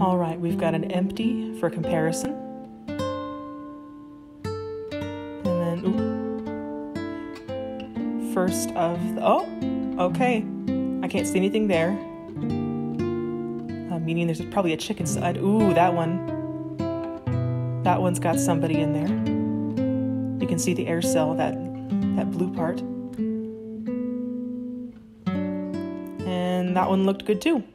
All right, we've got an empty for comparison. And then, ooh, first of the, oh, okay. I can't see anything there. Meaning there's probably a chicken side. Ooh, that one. That one's got somebody in there. You can see the air cell, that blue part. And that one looked good too.